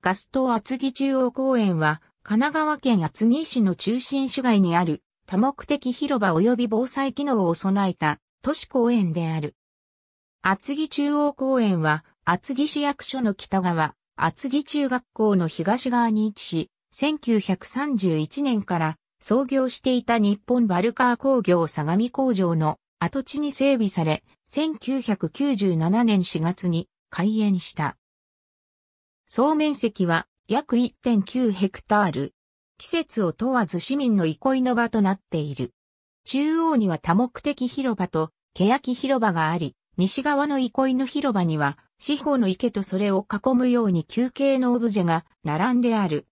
ガストン厚木中央公園は、神奈川県厚木市の中心市街にある、多目的広場及び防災機能を備えた都市公園である。厚木中央公園は、厚木市役所の北側、厚木中学校の東側に位置し、1931年から創業していた日本バルカー工業相模工場の跡地に整備され、1997年4月に開園した。総面積は約 1.9 ヘクタール。季節を問わず市民の憩いの場となっている。中央には多目的広場と欅広場があり、西側の憩いの広場には四方の池とそれを囲むように球形のオブジェが並んである。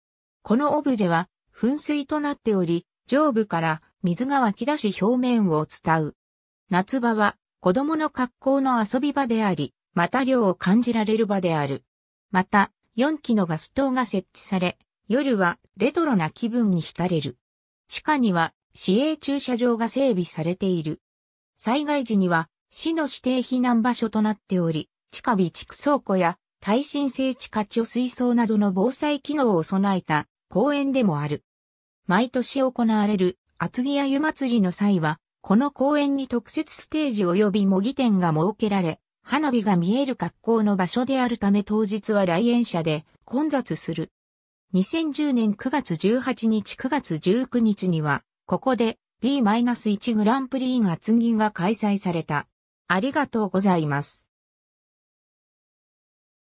このオブジェは噴水となっており、上部から水が湧き出し表面を伝う。夏場は子供の格好の遊び場であり、また涼を感じられる場である。また、4基のガス灯が設置され、夜はレトロな気分に浸れる。地下には市営駐車場が整備されている。災害時には市の指定避難場所となっており、地下備蓄倉庫や耐震性地下貯水槽などの防災機能を備えた公園でもある。毎年行われる厚木あゆ祭りの際は、この公園に特設ステージ及び模擬店が設けられ、花火が見える格好の場所であるため当日は来園者で混雑する。2010年9月18日9月19日には、ここで B-1 グランプリ in 厚木が開催された。ありがとうございます。